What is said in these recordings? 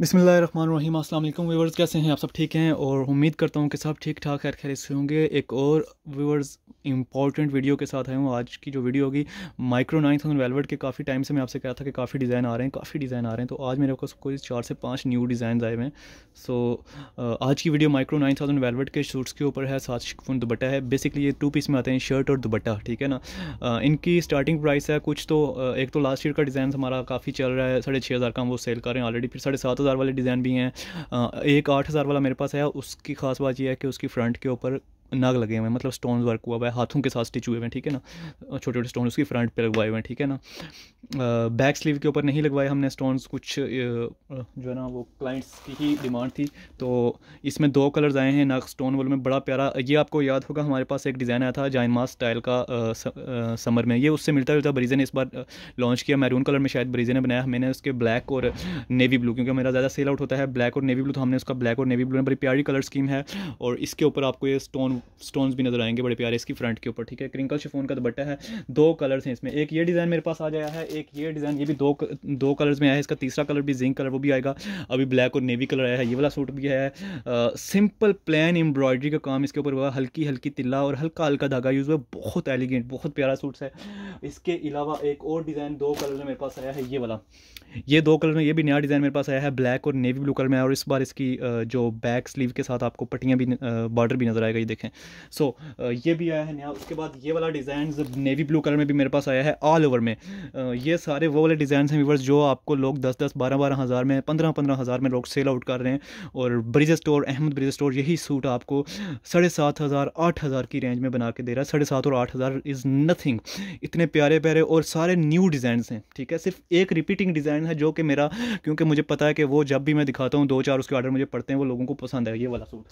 बिस्मिल्लाहिर्रहमानिर्रहीम। अस्सलाम वालेकुम व्यूअर्स, कैसे हैं आप? सब ठीक हैं और उम्मीद करता हूं कि सब ठीक ठाक खैर खैर से होंगे। एक और व्यूअर्स इंपॉर्टेंट वीडियो के साथ आया हूं। आज की जो वीडियो होगी माइक्रो 9000 वेलवेट के, काफ़ी टाइम से मैं आपसे कह रहा था कि काफ़ी डिज़ाइन आ रहे हैं तो आज मेरे पास कोई 4 से 5 न्यू डिज़ाइन आए हुए हैं। सो आज की वीडियो माइक्रो 9000 वेलवेट के शूट्स के ऊपर है, 7 शिफॉन दुपट्टा है। बेसिकली ये 2 पीस में आते हैं, शर्ट और दुपट्टा, ठीक है ना। इनकी स्टार्टिंग प्राइस है कुछ तो, एक तो लास्ट ईयर का डिज़ाइन हमारा काफ़ी चल रहा है, 6500 का हम वो सेल कर रहे हैं ऑलरेडी। फिर 7,500 वाले डिज़ाइन भी हैं, एक 8,000 वाला मेरे पास है। उसकी खास बात यह है कि उसकी फ्रंट के ऊपर नाग लगे हुए हैं, मतलब स्टोन वर्क हुआ हुआ है, हाथों के साथ स्टिच हुए हुए हैं, ठीक है ना। छोटे छोटे स्टोन उसकी फ्रंट पे लगवाए हुए हैं, ठीक है ना। बैक स्लीव के ऊपर नहीं लगवाए हमने स्टोन्स, कुछ जो है ना वो क्लाइंट्स की ही डिमांड थी। तो इसमें 2 कलर्स आए हैं नाग स्टोन वाले में, बड़ा प्यारा। ये आपको याद होगा हमारे पास एक डिज़ाइन आया था जाइमा स्टाइल का समर में, ये उससे मिलता जुलता बरीज़े ने इस बार लॉन्च किया। मैरून कलर में शायद बरीज़े ने बनाया, मैंने उसके ब्लैक और नेवी ब्लू, क्योंकि मेरा ज़्यादा सेल आउट होता है ब्लैक और नेवी ब्लू, तो हमने उसका ब्लैक और नेवी ब्लू में बड़ी प्यारी कलर स्कीम है। और इसके ऊपर आपको ये स्टोन्स भी नजर आएंगे बड़े प्यारे इसकी फ्रंट के ऊपर, ठीक है। क्रिंकल शिफॉन का दुपट्टा है, 2 कलर्स हैं इसमें। एक ये डिज़ाइन मेरे पास आ गया है, एक ये डिज़ाइन, ये भी 2 कलर्स में आया है। इसका तीसरा कलर भी जिंक कलर, वो भी आएगा। अभी ब्लैक और नेवी कलर आया है, ये वाला सूट भी है। सिंपल प्लेन एम्ब्रॉयडरी का काम इसके ऊपर हुआ, हल्की हल्की तिल्ला और हल्का हल्का धागा यूज़ हुआ, बहुत एलिगेंट बहुत प्यारा सूट है। इसके अलावा एक और डिज़ाइन 2 कलर में मेरे पास आया है, ये वाला, ये 2 कलर में, ये भी नया डिज़ाइन मेरे पास आया है ब्लैक और नेवी ब्लू कलर में। और इस बार इसकी जो बैक स्लीव के साथ आपको पट्टियाँ भी, बॉर्डर भी नजर आएगा, ये देखें। सो ये भी आया है नया। उसके बाद ये वाला डिज़ाइन नेवी ब्लू कलर में भी मेरे पास आया है, ऑल ओवर में। ये सारे वो वाले डिज़ाइन हैं व्यूअर्स जो आपको लोग 10-10, 12-12 हज़ार में, 15-15 हज़ार में लोग सेल आउट कर रहे हैं। और बरीज़े स्टोर, अहमद बरीज़े स्टोर यही सूट आपको 7,500, 8,000 की रेंज में बना के दे रहा है। 7,500 और 8,000 इज़ नथिंग। इतने प्यारे प्यारे और सारे न्यू डिज़ाइन हैं, ठीक है। सिर्फ एक रिपीटिंग डिज़ाइन है जो कि मेरा, क्योंकि मुझे पता है कि वो जब भी मैं दिखाता हूँ 2-4 उसके ऑर्डर मुझे पड़ते हैं, वो लोगों को पसंद है। ये वाला सूट,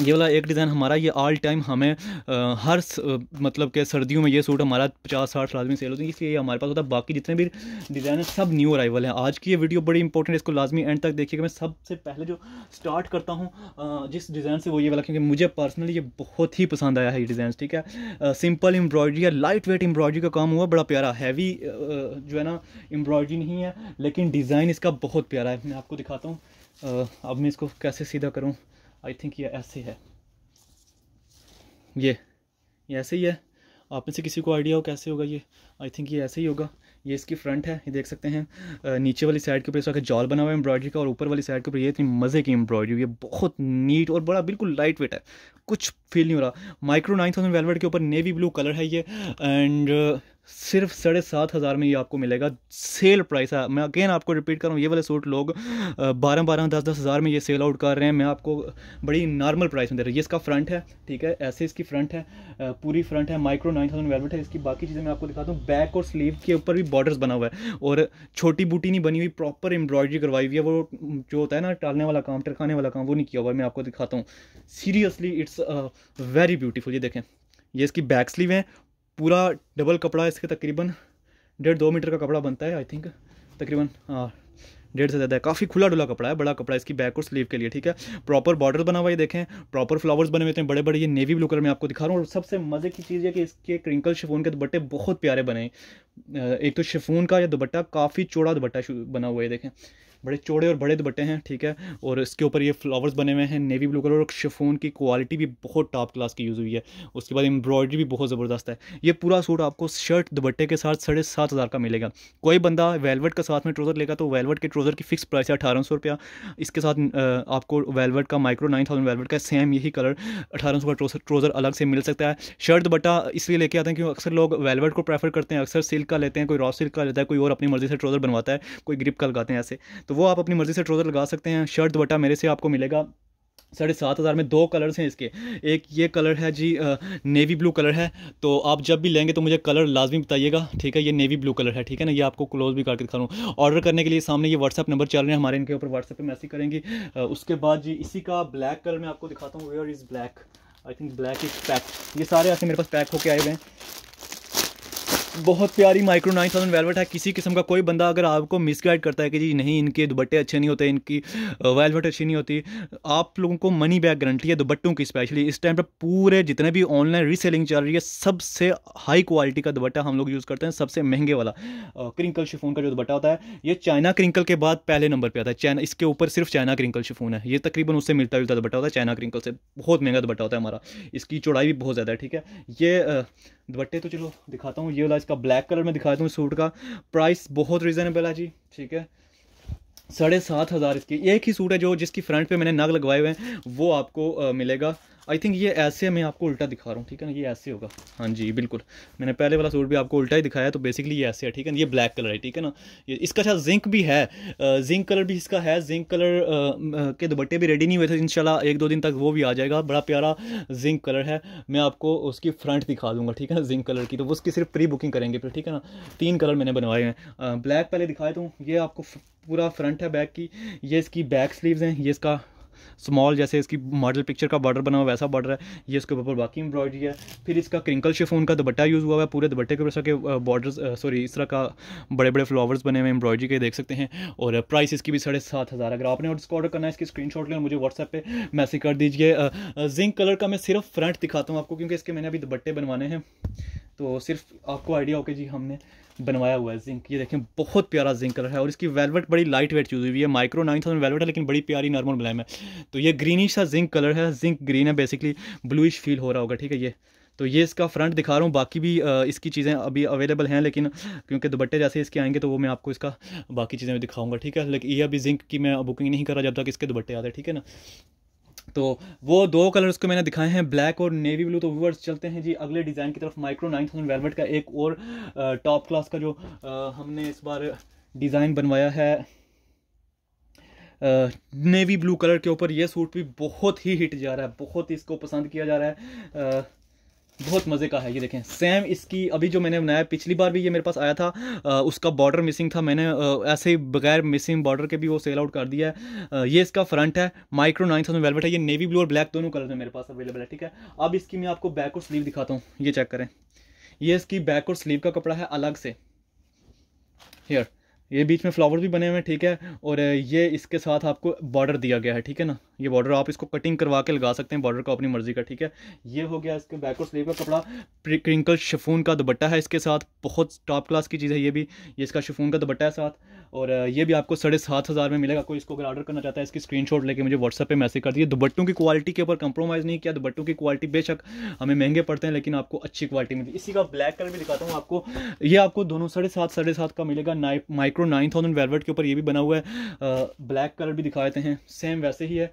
ये वाला एक डिज़ाइन हमारा, ये ऑल टाइम हमें हर मतलब के सर्दियों में ये सूट हमारा 50-60 लाजमी सेल होती है, इसलिए ये हमारे पास होता है। बाकी जितने भी डिज़ाइन हैं सब न्यू अराइवल हैं। आज की ये वीडियो बड़ी इंपॉर्टेंट है, इसको लाजमी एंड तक देखिएगा। मैं सबसे पहले जो स्टार्ट करता हूँ जिस डिज़ाइन से, वो ये वाला, क्योंकि मुझे पर्सनली ये बहुत ही पसंद आया है ये डिज़ाइन, ठीक है। सिंपल एम्ब्रॉयडरी है, लाइट वेट एम्ब्रॉयडरी का काम हुआ, बड़ा प्यारा। हैवी जो है ना एम्ब्रॉयडरी नहीं है, लेकिन डिज़ाइन इसका बहुत प्यारा है। मैं आपको दिखाता हूँ, अब मैं इसको कैसे सीधा करूँ। आई थिंक ये ऐसे है, ये ऐसे ही है। आप में से किसी को आइडिया हो कैसे होगा ये? आई थिंक ये ऐसे ही होगा। ये इसकी फ्रंट है, ये देख सकते हैं। नीचे वाली साइड के ऊपर इसका जॉल बना हुआ है एम्ब्रॉयडरी का, और ऊपर वाली साइड के ऊपर ये इतनी मज़े की एम्ब्रॉयडरी, ये बहुत नीट और बड़ा बिल्कुल लाइट वेट है, कुछ फील नहीं हो रहा। माइक्रो 9000 वेलवेट के ऊपर नेवी ब्लू कलर है ये, एंड सिर्फ 7,500 में ये आपको मिलेगा। सेल प्राइस है, मैं अगेन आपको रिपीट कर रहा हूँ, ये वाले सूट लोग 12-12, 10-10 हज़ार में ये सेल आउट कर रहे हैं। मैं आपको बड़ी नॉर्मल प्राइस में दे रहा हूँ। ये इसका फ्रंट है, ठीक है, ऐसे इसकी फ्रंट है, पूरी फ्रंट है, माइक्रो 9000 वेलवेट है। इसकी बाकी चीज़ें मैं आपको दिखाता हूँ। बैक और स्लीव के ऊपर भी बॉर्डर्स बना हुआ है, और छोटी बूटी नहीं बनी हुई, प्रॉपर एम्ब्रॉयडरी करवाई हुई है। वो जो होता है ना टालने वाला काम, टरकाने वाला काम, वो नहीं किया हुआ है। मैं आपको दिखाता हूँ, सीरियसली इट्स वेरी ब्यूटीफुल। ये देखें, ये इसकी बैक स्लीव है, पूरा डबल कपड़ा इसके, तकरीबन 1.5-2 मीटर का कपड़ा बनता है, आई थिंक तकरीबन, हाँ 1.5 से ज़्यादा है। काफ़ी खुला डुला कपड़ा है, बड़ा कपड़ा इसकी बैक और स्लीव के लिए, ठीक है। प्रॉपर बॉर्डर बना हुआ है, देखें, प्रॉपर फ्लावर्स बने हुए हैं बड़े बड़े। ये नेवी ब्लू कलर में आपको दिखा रहा हूँ। और सबसे मज़े की चीज़ है कि इसके क्रिंकल शिफॉन के दुपट्टे बहुत प्यारे बने। एक तो शिफॉन का यह दुपट्टा काफ़ी चौड़ा दुपट्टा बना हुआ है, देखें, बड़े चौड़े और बड़े दुपट्टे हैं, ठीक है। और इसके ऊपर ये फ्लावर्स बने हुए हैं नेवी ब्लू कलर, और शिफॉन की क्वालिटी भी बहुत टॉप क्लास की यूज़ हुई है। उसके बाद एम्ब्रॉयडरी भी बहुत ज़बरदस्त है। ये पूरा सूट आपको शर्ट दुपट्टे के साथ 7,500 का मिलेगा। कोई बंदा वेलवेट का साथ में ट्रोज़र लेगा तो वेलवेट के ट्रोज़र की फिक्स प्राइस है 1,800 रुपया। इसके साथ आपको वेलवेट का, माइक्रो 9000 वेलवेट का सेम यही कलर 1,800 का ट्रोज़र अलग से मिल सकता है। शर्ट दुपट्टा इसलिए लेके आते हैं क्योंकि अक्सर लोग वेलवेट को प्रेफर करते हैं, अक्सर सिल्क का लेते हैं, कोई रॉ सिल्क का लेता है, कोई और अपनी मर्ज़ी से ट्रोज़र बनवाता है, कोई ग्रिप का लगाते हैं ऐसे, तो वो आप अपनी मर्ज़ी से ट्रोज़र लगा सकते हैं। शर्ट दुपट्टा मेरे से आपको मिलेगा 7,500 में। 2 कलर्स हैं इसके, एक ये कलर है जी, नेवी ब्लू कलर है। तो आप जब भी लेंगे तो मुझे कलर लाजमी बताइएगा, ठीक है। ये नेवी ब्लू कलर है, ठीक है ना। ये आपको क्लोज भी करके दिखा रहा हूँ। ऑर्डर करने के लिए सामने ये व्हाट्सअप नंबर चल रहे हैं हमारे, इनके ऊपर व्हाट्सएप पर मैसेज करेंगी। उसके बाद जी इसी का ब्लैक कलर में आपको दिखाता हूँ, where is black, I think black is pack. ये सारे ऐसे मेरे पास पैक होकर आए हुए हैं, बहुत प्यारी माइक्रो 9000 वेलवेट है। किसी किस्म का कोई बंदा अगर आपको मिसगाइड करता है कि जी नहीं इनके दुपट्टे अच्छे नहीं होते, इनकी वेलवेट अच्छी नहीं होती, आप लोगों को मनी बैक गारंटी है दुपट्टों की। स्पेशली इस टाइम पर पूरे जितने भी ऑनलाइन रीसेलिंग चल रही है, सबसे हाई क्वालिटी का दुपट्टा हम लोग यूज़ करते हैं, सबसे महंगे वाला क्रिंकल शिफोन का जो दुपट्टा होता है। ये चाइना क्रिंकल के बाद पहले नंबर पर आता है। चाइना, इसके ऊपर सिर्फ चाइना क्रिंकल शिफोन है। ये तकरीबन उससे मिलता जुलता दुपट्टा होता है, चाइना क्रिंकल से बहुत महंगा दुपट्टा होता है हमारा। इसकी चौड़ाई भी बहुत ज़्यादा है, ठीक है। ये दुपट्टे तो चलो दिखाता हूँ, ये वाला इसका ब्लैक कलर में दिखाता हूँ सूट का। प्राइस बहुत रीज़नेबल है जी, ठीक है। 7,500 इसकी। एक ही सूट है जो जिसकी फ्रंट पे मैंने नग लगवाए हुए हैं, वो आपको मिलेगा। आई थिंक ये ऐसे, मैं आपको उल्टा दिखा रहा हूँ, ठीक है ना, ये ऐसे होगा। हाँ जी बिल्कुल, मैंने पहले वाला सूट भी आपको उल्टा ही दिखाया, तो बेसिकली ये ऐसे है, ठीक है ना। ये ब्लैक कलर है, ठीक है ना। ये इसका शायद जिंक भी है, जिंक कलर भी इसका है। जिंक कलर के दुपट्टे भी रेडी नहीं हुए थे, इंशाल्लाह एक दो दिन तक वो भी आ जाएगा। बड़ा प्यारा जिंक कलर है, मैं आपको उसकी फ्रंट दिखा दूंगा, ठीक है ना, जिंक कलर की। तो उसकी सिर्फ प्री बुकिंग करेंगे फिर, ठीक है ना। 3 कलर मैंने बनवाए हैं। ब्लैक पहले दिखाए तो ये आपको पूरा फ्रंट है बैक की। ये इसकी बैक स्लीव्स हैं। ये इसका स्मॉल, जैसे इसकी मॉडल पिक्चर का बॉर्डर बना हुआ वैसा बॉर्डर है। ये इसके ऊपर बाकी एम्ब्रॉयडरी है। फिर इसका क्रिंकल शिफॉन का दुपट्टा यूज़ हुआ है। पूरे दुपट्टे के ऊपर के बॉर्डर्स, सॉरी, इस तरह का बड़े बड़े फ्लावर्स बने हुए एम्ब्रॉयडरी के, देख सकते हैं। और प्राइस इसकी भी 7,500। अगर आपने इसको ऑर्डर करना है, इसकी स्क्रीनशॉट लेकर मुझे व्हाट्सएप पे मैसेज कर दीजिए। जिंक कलर का मैं सिर्फ फ्रंट दिखाता हूँ आपको, क्योंकि इसके मैंने अभी दुपट्टे बनवाने हैं, तो सिर्फ आपको आइडिया हो कि जी हमने बनवाया हुआ है जिंक। ये देखें, बहुत प्यारा जिंक कलर है। और इसकी वेलवेट बड़ी लाइट वेट चूज़ हुई है। माइक्रो 9000 वेलवेट है, लेकिन बड़ी प्यारी नॉर्मल ब्लैम है। तो ये ग्रीनिश सा जिंक कलर है, जिंक ग्रीन है, बेसिकली ब्लूइश फील हो रहा होगा, ठीक है। ये तो ये इसका फ्रंट दिखा रहा हूँ। बाकी भी इसकी चीज़ें अभी अवेलेबल हैं, लेकिन क्योंकि दुपट्टे जैसे इसके आएंगे तो वो मैं आपको इसका बाकी चीज़ें भी दिखाऊँगा, ठीक है। लेकिन ये अभी जिंक की मैं बुकिंग नहीं कर रहा जब तक इसके दुपट्टे आते हैं, ठीक है ना। तो वो 2 कलर्स को मैंने दिखाए हैं, ब्लैक और नेवी ब्लू। तो व्यूअर्स चलते हैं जी अगले डिज़ाइन की तरफ। माइक्रो 9000 वेलवेट का एक और टॉप क्लास का जो हमने इस बार डिज़ाइन बनवाया है नेवी ब्लू कलर के ऊपर। ये सूट भी बहुत ही हिट जा रहा है, बहुत ही इसको पसंद किया जा रहा है। बहुत मज़े का है। ये देखें, सेम इसकी अभी जो मैंने बनाया, पिछली बार भी ये मेरे पास आया था, उसका बॉर्डर मिसिंग था। मैंने ऐसे ही बगैर मिसिंग बॉर्डर के भी वो सेल आउट कर दिया है। ये इसका फ्रंट है, माइक्रो 9000 वेलवेट है। ये नेवी ब्लू और ब्लैक दोनों कलर में मेरे पास अवेलेबल है, ठीक है। अब इसकी मैं आपको बैक और स्लीव दिखाता हूँ, ये चेक करें। ये इसकी बैक और स्लीव का कपड़ा है अलग से। हेयर, ये बीच में फ्लावर भी बने हुए हैं, ठीक है। और ये इसके साथ आपको बॉर्डर दिया गया है, ठीक है ना। ये बॉर्डर आप इसको कटिंग करवा के लगा सकते हैं, बॉर्डर का अपनी मर्जी का, ठीक है। ये हो गया इसके बैक और स्लीव का कपड़ा। क्रिंकल शिफॉन का दुपट्टा है इसके साथ, बहुत टॉप क्लास की चीज़ है ये भी। ये इसका शिफॉन का दुपट्टा है साथ, और ये भी आपको 7,500 में मिलेगा। कोई इसको अगर ऑर्डर करना चाहता है, इसकी स्क्रीनशॉट लेके मुझे व्हाट्सएप पे मैसेज कर दिए। दुपट्टों की क्वालिटी के ऊपर कंप्रोमाइज़ नहीं किया। दुपट्टों की क्वालिटी बेशक हमें महंगे पड़ते हैं, लेकिन आपको अच्छी क्वालिटी मिलती है। इसी का ब्लैक कलर भी दिखाता हूँ आपको। ये आपको दोनों 7,500 का मिलेगा। माइक्रो 9000 वेलवेट के ऊपर ये भी बना हुआ है। ब्लैक कलर भी दिखा देते हैं, सेम वैसे ही है।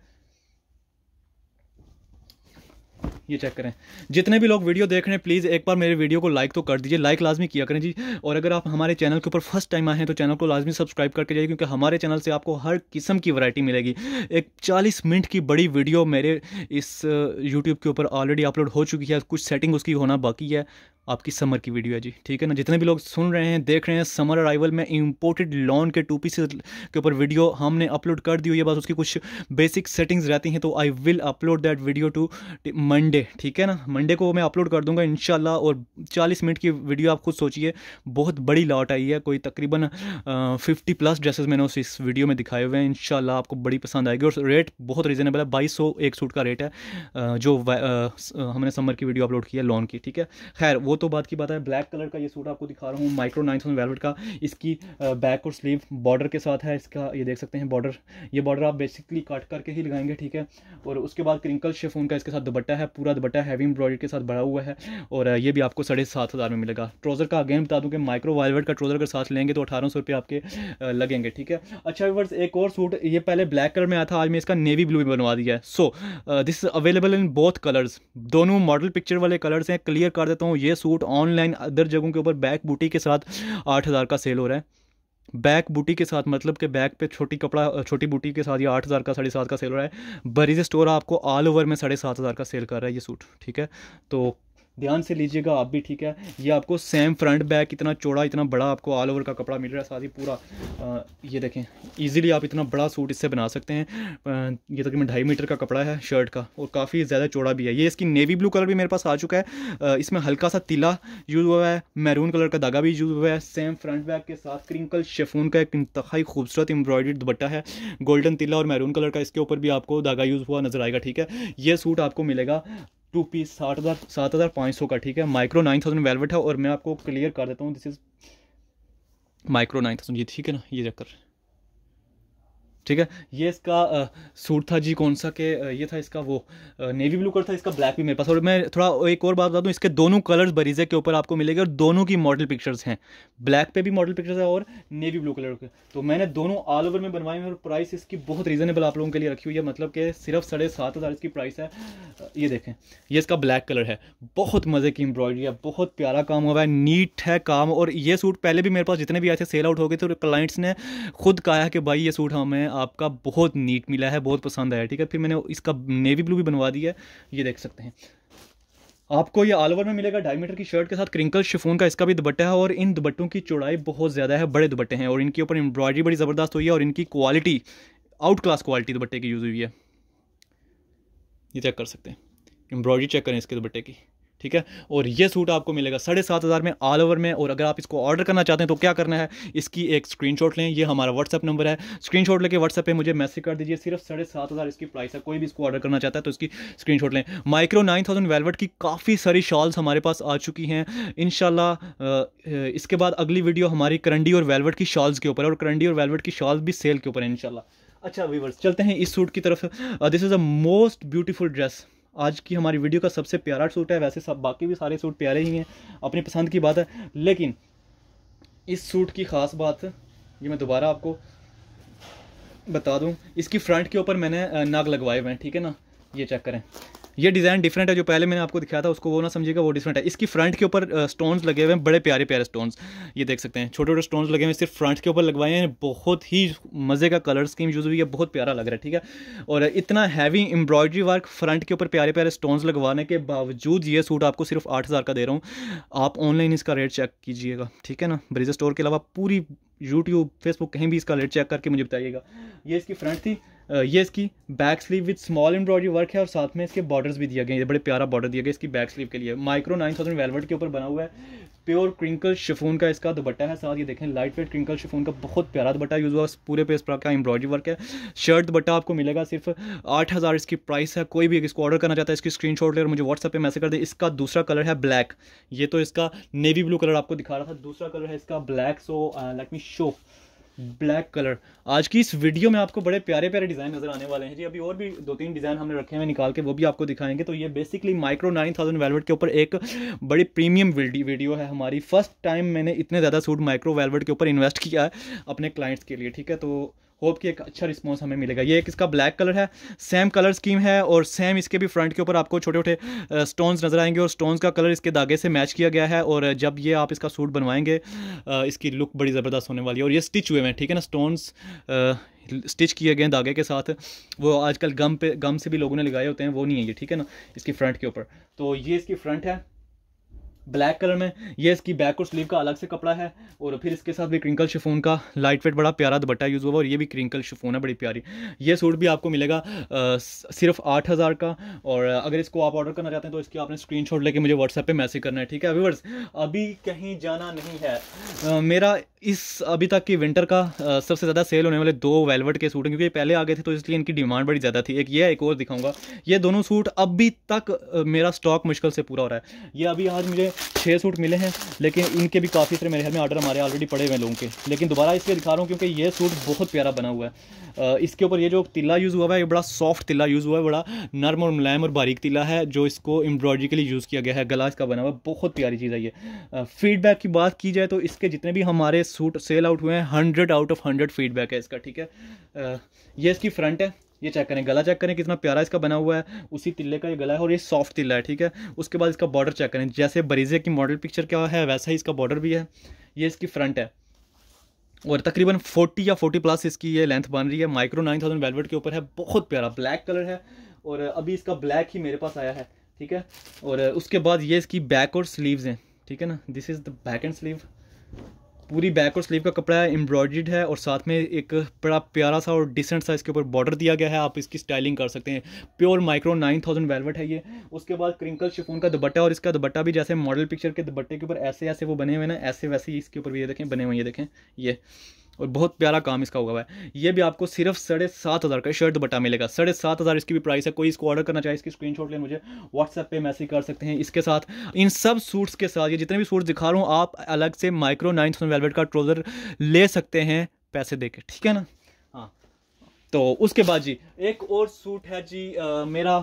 ये चेक करें। जितने भी लोग वीडियो देख रहे हैं, प्लीज़ एक बार मेरे वीडियो को लाइक तो कर दीजिए, लाइक लाजमी किया करें जी। और अगर आप हमारे चैनल के ऊपर फर्स्ट टाइम आए हैं, तो चैनल को लाजमी सब्सक्राइब करके जाइए, क्योंकि हमारे चैनल से आपको हर किस्म की वैरायटी मिलेगी। एक 40 मिनट की बड़ी वीडियो मेरे इस यूट्यूब के ऊपर ऑलरेडी अपलोड हो चुकी है। कुछ सेटिंग उसकी होना बाकी है, आपकी समर की वीडियो है जी, ठीक है ना। जितने भी लोग सुन रहे हैं, देख रहे हैं, समर अराइवल में इंपोर्टेड लॉन के 2 पीसेस के ऊपर वीडियो हमने अपलोड कर दी हुई है। बस उसकी कुछ बेसिक सेटिंग्स रहती हैं, तो I will upload that video to Monday, ठीक है ना। मंडे को मैं अपलोड कर दूंगा इंशाल्लाह। और 40 मिनट की वीडियो, आप खुद सोचिए, बहुत बड़ी लॉट आई है। कोई तकरीबन 50+ ड्रेसेस मैंने उस इस वीडियो में दिखाए हुए हैं। इंशाल्लाह आपको बड़ी पसंद आएगी। और रेट बहुत रीज़नेबल है, 2200 एक सूट का रेट है, जो हमने समर की वीडियो अपलोड की है लॉन की, ठीक है। खैर वो तो बात की बात है। ब्लैक कलर का ये सूट आपको दिखा रहा हूँ, माइक्रो 9000 वेलवेट का। इसकी बैक और स्लीव बॉर्डर के साथ है इसका, ये देख सकते हैं बॉर्डर। ये बॉर्डर आप बेसिकली कट करके ही लगाएंगे, ठीक है। और उसके बाद क्रिंकल शिफॉन का इसके साथ दुपट्टा है, पूरा दुपट्टा हैवी एम्ब्रॉयडरी के साथ भरा हुआ है। और ये भी आपको 7,500 में मिलेगा। ट्रोज़र का अगेन बता दूं कि माइक्रो वेलवेट का ट्रोज़र अगर साथ लेंगे तो 1,800 रुपये आपके लगेंगे, ठीक है। अच्छा व्यूअर्स, एक और सूट, ये पहले ब्लैक कलर में आया था, आज मैं इसका नेवी ब्लू में बनवा दिया है। So this is available in both colours, दोनों मॉडल पिक्चर वाले कलर्स हैं। क्लियर कर देता हूँ, ये सूट ऑनलाइन अदर जगहों के ऊपर बैक बूटी के साथ 8,000 का सेल हो रहा है। बैक बूटी के साथ मतलब कि बैक पे छोटी कपड़ा, छोटी बूटी के साथ ये 8,000 का 7,500 का सेल हो रहा है। बरीज़ स्टोर आपको ऑल ओवर में 7,500 का सेल कर रहा है ये सूट, ठीक है। तो ध्यान से लीजिएगा आप भी, ठीक है। ये आपको सेम फ्रंट बैक इतना चौड़ा इतना बड़ा आपको ऑल ओवर का कपड़ा मिल रहा है, साथ ही पूरा ये देखें इजीली आप इतना बड़ा सूट इससे बना सकते हैं। ये तकरीबन 2.5 मीटर का कपड़ा है शर्ट का, और काफ़ी ज़्यादा चौड़ा भी है। ये इसकी नेवी ब्लू कलर भी मेरे पास आ चुका है, इसमें हल्का सा तिला यूज़ हुआ है, मैरून कलर का धागा भी यूज़ हुआ है। सेम फ्रंट बैक के साथ क्रिंकल शेफून का एक इंतहाई खूबसूरत एम्ब्रॉयडरी दुपट्टा है, गोल्डन तिला और मैरून कलर का, इसके ऊपर भी आपको धागा यूज़ हुआ नज़र आएगा, ठीक है। ये सूट आपको मिलेगा 2 पीस 7,500 का, ठीक है। माइक्रो 9000 वेलवेट है, और मैं आपको क्लियर कर देता हूँ, दिस इज़ माइक्रो 9000, ये ठीक है ना, ये चक्कर, ठीक है। ये इसका सूट था जी, कौन सा के ये था इसका वो नेवी ब्लू कलर था, इसका ब्लैक भी मेरे पास। और मैं थोड़ा एक और बात बता दूँ, इसके दोनों कलर्स बरीज़े के ऊपर आपको मिलेंगे, और दोनों की मॉडल पिक्चर्स हैं, ब्लैक पे भी मॉडल पिक्चर्स है और नेवी ब्लू कलर के। तो मैंने दोनों ऑल ओवर में बनवाए हैं, और प्राइस इसकी बहुत रीज़नेबल आप लोगों के लिए रखी हुई है, मतलब कि सिर्फ 7,500 इसकी प्राइस है। ये देखें, ये इसका ब्लैक कलर है, बहुत मज़े की एम्ब्रॉयडरी है, बहुत प्यारा काम हुआ है, नीट है काम। और ये सूट पहले भी मेरे पास जितने भी आए थे सेल आउट हो गए थे, क्लाइंट्स ने खुद कहा है कि भाई ये सूट हमें आपका बहुत नीट मिला है, बहुत पसंद आया, ठीक है। फिर मैंने इसका नेवी ब्लू भी बनवा दिया है, ये देख सकते हैं। आपको ये ऑल ओवर में मिलेगा 2.5 मीटर की शर्ट के साथ क्रिंकल शिफोन का, इसका भी दुपट्टा है, और इन दुपट्टों की चौड़ाई बहुत ज़्यादा है, बड़े दुपट्टे हैं, और इनके ऊपर एम्ब्रॉयडरी बड़ी ज़बरदस्त हुई है, और इनकी क्वालिटी आउट क्लास क्वालिटी दुपट्टे की यूज़ हुई है। ये चेक कर सकते हैं, एम्ब्रॉयडरी चेक करें इसके दुपट्टे की, ठीक है। और ये सूट आपको मिलेगा 7,500 में ऑल ओवर में। और अगर आप इसको ऑर्डर करना चाहते हैं तो क्या करना है, इसकी एक स्क्रीनशॉट लें, ये हमारा व्हाट्सअप नंबर है, स्क्रीनशॉट लेके व्हाट्सएप पे मुझे मैसेज कर दीजिए। सिर्फ 7,500 इसकी प्राइस है, कोई भी इसको ऑर्डर करना चाहता है तो इसकी स्क्रीनशॉट लें। माइक्रो 9000 वेलवेट की काफ़ी सारी शॉल्स हमारे पास आ चुकी हैं, इंशाल्लाह इसके बाद अगली वीडियो हमारी करंडी और वेलवेट की शॉल्स के ऊपर है, और करंडी और वेलवेट की शॉल्स भी सेल के ऊपर है इंशाल्लाह। अच्छा व्यूअर्स, चलते हैं इस सूट की तरफ। This is a most beautiful dress, आज की हमारी वीडियो का सबसे प्यारा सूट है। वैसे सब बाकी भी सारे सूट प्यारे ही हैं, अपनी पसंद की बात है, लेकिन इस सूट की ख़ास बात ये मैं दोबारा आपको बता दूं, इसकी फ्रंट के ऊपर मैंने नाग लगवाए हुए हैं, ठीक है ना। ये चेक करें, ये डिज़ाइन डिफरेंट है, जो पहले मैंने आपको दिखाया था उसको वो ना समझिएगा, वो डिफरेंट है। इसकी फ्रंट के ऊपर स्टोन्स लगे हुए हैं, बड़े प्यारे प्यारे स्टोन्स, ये देख सकते हैं, छोटे छोटे स्टोन्स लगे हुए हैं, सिर्फ फ्रंट के ऊपर लगवाए हैं। बहुत ही मज़े का कलर स्कीम यूज़ हुई है, बहुत प्यारा लग रहा है, ठीक है। और इतना हैवी एम्ब्रॉयडरी वर्क, फ्रंट के ऊपर प्यारे प्यारे स्टोन्स लगवाने के बावजूद ये सूट आपको सिर्फ 8,000 का दे रहा हूँ। आप ऑनलाइन इसका रेट चेक कीजिएगा, ठीक है ना। बरीज़े स्टोर के अलावा पूरी यूट्यूब फेसबुक कहीं भी इसका रेट चेक करके मुझे बताइएगा। ये इसकी फ्रंट थी, ये इसकी back sleeve with small embroidery work है, और साथ में इसके बॉर्डर्स भी दिए गए हैं, बड़े प्यारा बॉर्डर दिया गया इसकी बैक स्लीव के लिए। माइक्रो 9000 वेलवेट के ऊपर बना हुआ है, प्योर क्रिंकल शिफोन का इसका दुपट्टा है, साथ ये देखें लाइट वेट क्रिंकल शिफोन का बहुत प्यारा दुपट्टा यूज़ हुआ, पूरे पे इस प्रकार का एम्ब्रॉयडरी वर्क है। शर्ट दुपट्टा आपको मिलेगा सिर्फ 8,000 इसकी प्राइस है। कोई भी इसको ऑर्डर करना चाहता है इसकी स्क्रीनशॉट ले और मुझे व्हाट्सएप पे मैसेज कर दे। इसका दूसरा कलर है ब्लैक, ये तो इसका नेवी ब्लू कलर आपको दिखा रहा था, दूसरा कलर है इसका black. So let me show black colour. आज की इस वीडियो में आपको बड़े प्यारे प्यारे डिज़ाइन नज़र आने वाले हैं जी। अभी और भी 2-3 डिज़ाइन हमने रखे हुए निकाल के वो भी आपको दिखाएंगे। तो ये बेसिकली माइक्रो 9000 वेलवेट के ऊपर एक बड़ी प्रीमियम वीडियो है हमारी। फर्स्ट टाइम मैंने इतने ज़्यादा सूट माइक्रो वेलवेट के ऊपर इन्वेस्ट किया है अपने क्लाइंट्स के लिए, ठीक है। तो होप कि एक अच्छा रिस्पॉन्स हमें मिलेगा। ये एक इसका ब्लैक कलर है, सेम कलर स्कीम है और सेम इसके भी फ्रंट के ऊपर आपको छोटे छोटे स्टोन्स नज़र आएंगे और स्टोन्स का कलर इसके धागे से मैच किया गया है। और जब ये आप इसका सूट बनवाएंगे इसकी लुक बड़ी ज़बरदस्त होने वाली है। और ये स्टिच हुए हैं, ठीक है ना, स्टोन्स स्टिच किए गए धागे के साथ। वो आजकल गम से भी लोगों ने लगाए होते हैं, वो नहीं है ये, ठीक है ना, इसकी फ्रंट के ऊपर। तो ये इसकी फ्रंट है ब्लैक कलर में। ये इसकी बैक और स्लीव का अलग से कपड़ा है और फिर इसके साथ भी क्रिंकल शिफोन का लाइट वेट बड़ा प्यारा दुपट्टा यूज़ हुआ और ये भी क्रिंकल शिफोन है, बड़ी प्यारी। ये सूट भी आपको मिलेगा सिर्फ 8,000 का। और अगर इसको आप ऑर्डर करना चाहते हैं तो इसकी आपने स्क्रीनशॉट लेके मुझे व्हाट्सएप पे मैसेज करना है, ठीक है। व्यूअर्स, अभी कहीं जाना नहीं है। मेरा इस अभी तक की विंटर का सबसे ज़्यादा सेल होने वाले 2 वेलवेट के सूट हैं, क्योंकि पहले आ गए थे तो इसलिए इनकी डिमांड बड़ी ज़्यादा थी। एक ये है, एक और दिखाऊंगा। ये दोनों सूट अभी तक मेरा स्टॉक मुश्किल से पूरा हो रहा है। ये अभी आज मुझे 6 सूट मिले हैं, लेकिन इनके भी काफ़ी सारे मेरे ख्याल में ऑर्डर हमारे ऑलरेडी पड़े हुए हैं लोगों के, लेकिन दोबारा इसलिए दिखा रहा हूँ क्योंकि ये सूट बहुत प्यारा बना हुआ है। इसके ऊपर ये जो तिला यूज़ हुआ है, ये बड़ा सॉफ्ट तिला यूज़ हुआ है, बड़ा नरम और मुलायम और बारीक तिला है जो इसको एम्ब्रॉयडरी के लिए यूज़ किया गया है। गला इसका बना हुआ है, बहुत प्यारी चीज़ है ये। फीडबैक की बात की जाए तो इसके जितने भी हमारे सूट सेल आउट हुए हैं 100 out of 100 फीडबैक है इसका, ठीक है। ये इसकी फ्रंट है, ये चेक करें, गला चेक करें कितना प्यारा इसका बना हुआ है, उसी तिल्ले का ये गला है और ये सॉफ्ट तिल्ला है, ठीक है। उसके बाद इसका बॉर्डर चेक करें, जैसे बरीज़े की मॉडल पिक्चर क्या है वैसा ही इसका बॉर्डर भी है। ये इसकी फ्रंट है और तकरीबन 40 या 40 प्लस इसकी ये लेंथ बन रही है। माइक्रो 9000 वेलवेट के ऊपर है, बहुत प्यारा ब्लैक कलर है और अभी इसका ब्लैक ही मेरे पास आया है। ठीक है। और उसके बाद ये इसकी बैक और स्लीव्स हैं, ठीक है ना। This is the back and sleeve, पूरी बैक और स्लीव का कपड़ा एम्ब्रॉयडर्ड है और साथ में एक बड़ा प्यारा सा और डिसेंट सा इसके ऊपर बॉर्डर दिया गया है। आप इसकी स्टाइलिंग कर सकते हैं। प्योर माइक्रो 9000 वेलवेट है ये। उसके बाद क्रिंकल शिफॉन का दुपट्टा, और इसका दुपट्टा भी जैसे मॉडल पिक्चर के दुपट्टे के ऊपर ऐसे ऐसे वो बने हुए ना, ऐसे वैसे इसके ऊपर भी ये देखें बने हुए, ये देखें ये, और बहुत प्यारा काम इसका हुआ है। ये भी आपको सिर्फ 7500 का शर्ट दुपट्टा मिलेगा। 7500 इसकी भी प्राइस है। कोई इसको ऑर्डर करना चाहे इसकी स्क्रीनशॉट लें, मुझे व्हाट्सएप पे मैसेज कर सकते हैं। इसके साथ, इन सब सूट्स के साथ, ये जितने भी सूट्स दिखा रहा हूँ, आप अलग से माइक्रो 9000 वेलवेट का ट्राउज़र ले सकते हैं पैसे दे के, ठीक है ना। हाँ, तो उसके बाद जी एक और सूट है जी, मेरा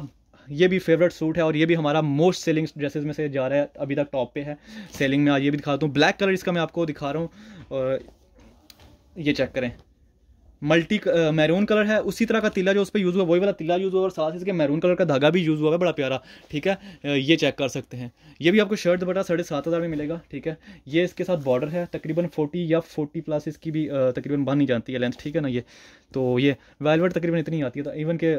ये भी फेवरेट सूट है और ये भी हमारा मोस्ट सेलिंग ड्रेसेस में से जा रहा है, अभी तक टॉप पे है सेलिंग में। ये भी दिखाता हूँ, ब्लैक कलर इसका मैं आपको दिखा रहा हूँ। और ये चेक करें, मल्टी मैरून कलर है। उसी तरह का तिला जो उस पर यूज़ हुआ वही वाला तिला यूज़ हुआ, और साथ ही इसके मैरून कलर का धागा भी यूज़ हुआ है, बड़ा प्यारा, ठीक है। ये चेक कर सकते हैं। ये भी आपको शर्ट दुपट्टा 7500 में मिलेगा, ठीक है। ये इसके साथ बॉर्डर है तकरीबन 40 या 40+ इसकी भी तकरीबन बन ही जाती है लेंथ, ठीक है ना। ये तो ये वेलवेट तकरीबन इतनी आती है, तो इवन के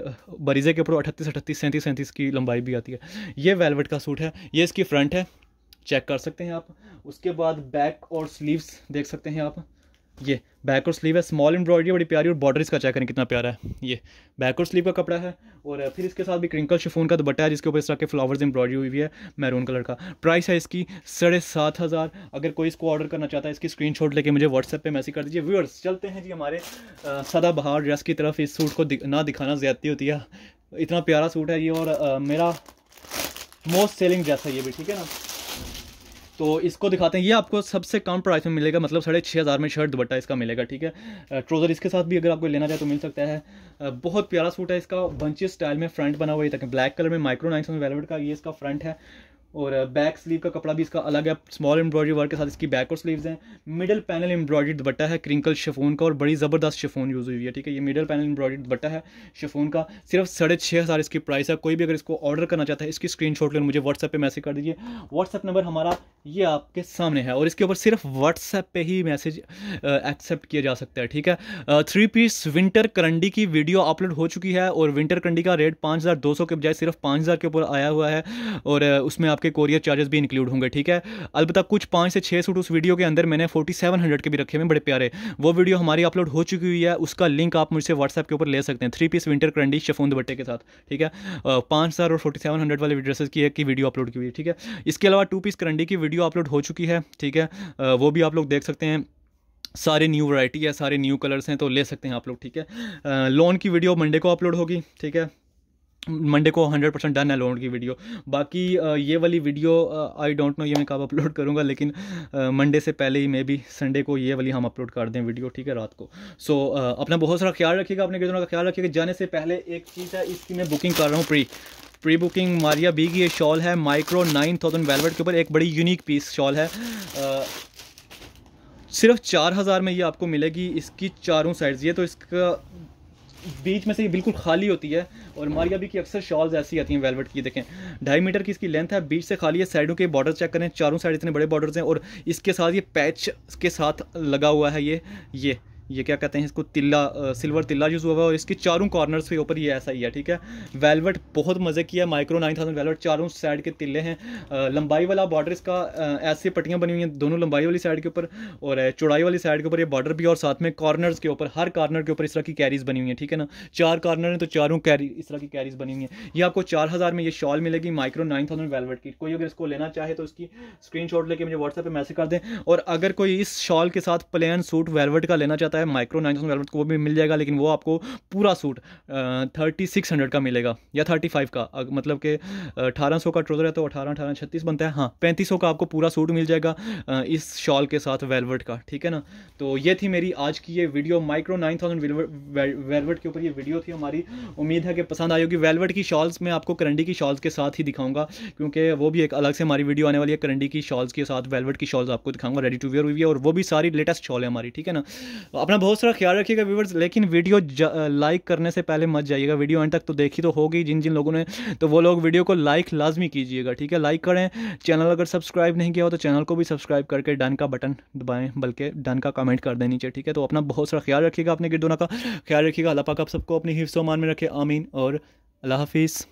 बरीज़े के ऊपर 38, 38, 37, 37 की लंबाई भी आती है। ये वेलवेट का सूट है। ये इसकी फ्रंट है, चेक कर सकते हैं आप। उसके बाद बैक और स्लीव्स देख सकते हैं आप। ये बैक और स्लीव है, स्मॉल एम्ब्रॉयडरी बड़ी प्यारी, और बॉर्डर इसका चेक करें कितना प्यारा है। ये बैक और स्लीव का कपड़ा है, और फिर इसके साथ भी क्रिंकल शिफॉन का दुपट्टा है जिसके ऊपर इस तरह के फ्लावर्स एम्ब्रॉयडरी हुई है मैरून कलर का। प्राइस है इसकी 7500। अगर कोई इसको ऑर्डर करना चाहता है इसकी स्क्रीनशॉट लेके मुझे व्हाट्सएप पे मैसेज कर दीजिए। व्यूअर्स, चलते हैं जी हमारे सदाबहार ड्रेस की तरफ। इस सूट को ना दिखाना ज़्यादती होती है, इतना प्यारा सूट है ये, और मेरा मोस्ट सेलिंग ड्रेस है ये भी, ठीक है ना। तो इसको दिखाते हैं। ये आपको सबसे कम प्राइस में मिलेगा, मतलब 6500 में शर्ट दुपट्टा इसका मिलेगा, ठीक है। ट्राउज़र इसके साथ भी अगर आपको लेना चाहे तो मिल सकता है। बहुत प्यारा सूट है, इसका बंची स्टाइल में फ्रंट बना हुआ है, तक ब्लैक कलर में माइक्रो 9000 वेलवेट का ये इसका फ्रंट है। और बैक स्लीव का कपड़ा भी इसका अलग है, स्मॉल एम्ब्रॉयडरी वर्क के साथ इसकी बैक और स्लीव्स हैं। मिडिल पैनल एम्ब्रॉयडरी दुपट्टा है क्रिंकल शिफॉन का, और बड़ी ज़बरदस्त शिफॉन यूज़ हुई है, ठीक है। ये मिडिल पैनल एम्ब्रॉयडरी दुपट्टा है शिफॉन का। सिर्फ 6500 इसकी प्राइस है। कोई भी अगर इसको ऑर्डर करना चाहता है इसकी स्क्रीनशॉट लेकर मुझे व्हाट्सएप पे मैसेज कर दीजिए। व्हाट्सएप नंबर हमारा ये आपके सामने है, और इसके ऊपर सिर्फ व्हाट्सएप पे ही मैसेज एक्सेप्ट किया जा सकता है, ठीक है। 3 पीस विंटर करंडी की वीडियो अपलोड हो चुकी है, और विंटर करंडी का रेट 5200 के बजाय सिर्फ 5000 के ऊपर आया हुआ है, और उसमें आपके कोरियर चार्जेस भी इंक्लूड होंगे, ठीक है। अलबत्ता कुछ 5 से 6 सूट उस वीडियो के अंदर मैंने 4700 के भी रखे हैं, बड़े प्यारे। वो वीडियो हमारी अपलोड हो चुकी हुई है, उसका लिंक आप मुझसे व्हाट्सएप के ऊपर ले सकते हैं। 3 पीस विंटर करंडी शिफॉन दुपट्टे के साथ, ठीक है। 5000 और 4700 वाले ड्रेसेस की एक वीडियो अपलोड की हुई है, ठीक है। इसके अलावा 2 पीस करंडी की वीडियो अपलोड हो चुकी है, ठीक है। वो भी आप लोग देख सकते हैं। सारे न्यू वैरायटी है, सारे न्यू कलर्स हैं, तो ले सकते हैं आप लोग, ठीक है। लोन की वीडियो मंडे को अपलोड होगी, ठीक है। मंडे को 100% डन है लोन की वीडियो। बाकी ये वाली वीडियो आई डोंट नो ये मैं कब अपलोड करूँगा, लेकिन मंडे से पहले ही मे बी संडे को ये वाली हम अपलोड कर दें वीडियो, ठीक है, रात को। सो अपना बहुत सारा ख्याल रखिएगा, अपने गर्दनों का ख्याल रखिएगा। जाने से पहले एक चीज़ है, इसकी मैं बुकिंग कर रहा हूँ प्री बुकिंग। मारिया बी की ये शॉल है माइक्रो 9000 वेलवेट के ऊपर, एक बड़ी यूनिक पीस शॉल है। सिर्फ 4000 में ये आपको मिलेगी, इसकी चारों साइड्स। ये तो इसका बीच में से ये बिल्कुल खाली होती है, और मारिया बी की अक्सर शॉल्स ऐसी आती हैं वेलवेट की। देखें 2.5 मीटर की इसकी लेंथ है, बीच से खाली है। साइडों के बॉर्डर चेक करें, चारों साइड इतने बड़े बॉर्डर्स हैं, और इसके साथ ये पैच के साथ लगा हुआ है। ये क्या कहते हैं इसको, तिल्ला, सिल्वर तिल्ला यूज़ हुआ है, और इसके चारों कॉर्नर्स के ऊपर ये ऐसा ही है, ठीक है। वेलवेट बहुत मज़े की है, माइक्रो 9000 वेलवेट। चारों साइड के तिल्ले हैं। लंबाई वाला बॉर्डर इसका ऐसी पट्टियाँ बनी हुई हैं दोनों लंबाई वाली साइड के ऊपर, और चौड़ाई वाली साइड के ऊपर ये बॉर्डर भी, और साथ में कॉर्नर्स के ऊपर, हर कॉर्नर के ऊपर इस तरह की कैरीज बनी हुई है, ठीक है ना। 4 कॉर्नर हैं तो चारों कैरी इस तरह की कैरीज बनी हुई है। ये आपको 4000 में ये शॉल मिलेगी माइक्रो 9000 वेलवेट की। कोई अगर इसको लेना चाहे तो इसकी स्क्रीनशॉट लेके मुझे व्हाट्सएप पर मैसेज कर दें। और अगर कोई इस शॉल के साथ प्लेन सूट वेलवेट का लेना चाहता है माइक्रो 9000 वेलवेट को, वो भी मिल जाएगा, लेकिन वो आपको पूरा सूट 3600 का मिलेगा, या 35 का, मतलब कि 1800 का ट्राउज़र है तो 18, 18, 36 बनता है, हाँ 3500 का आपको पूरा सूट मिल जाएगा इस शॉल के साथ वेलवेट का, ठीक है ना। तो ये थी मेरी आज की ये वीडियो माइक्रो 9000 वेलवेट के ऊपर। ये वीडियो थी हमारी, उम्मीद है कि पसंद आई होगी। वेलवेट की शॉल्स में आपको करंडी की शॉल्स के साथ ही दिखाऊंगा, क्योंकि वो भी एक अलग से हमारी वीडियो आने वाली है। करंडी की शॉल्स के साथ वेलवेट की शॉल्स आपको दिखाऊंगा, रेडी टू वेयर हुई है, और वो भी सारी लेटेस्ट शॉल है हमारी, ठीक है ना। अपना बहुत सारा ख्याल रखिएगा व्यूवर्स, लेकिन वीडियो लाइक करने से पहले मत जाइएगा। वीडियो एंड तक तो देखी तो होगी, जिन जिन लोगों ने, तो वो लोग वीडियो को लाइक लाजमी कीजिएगा, ठीक है। लाइक करें, चैनल अगर सब्सक्राइब नहीं किया हो तो चैनल को भी सब्सक्राइब करके डन का बटन दबाएं, बल्कि डन का कमेंट कर दें नीचे, ठीक है। तो अपना बहुत सारा ख्याल रखिएगा, अपने गिरदोना का ख्याल रखिएगा। अल्लाह पाक आप सबको अपनी हिफ्ज़ व अमान में रखे, आमीन, और अल्लाह हाफिज़।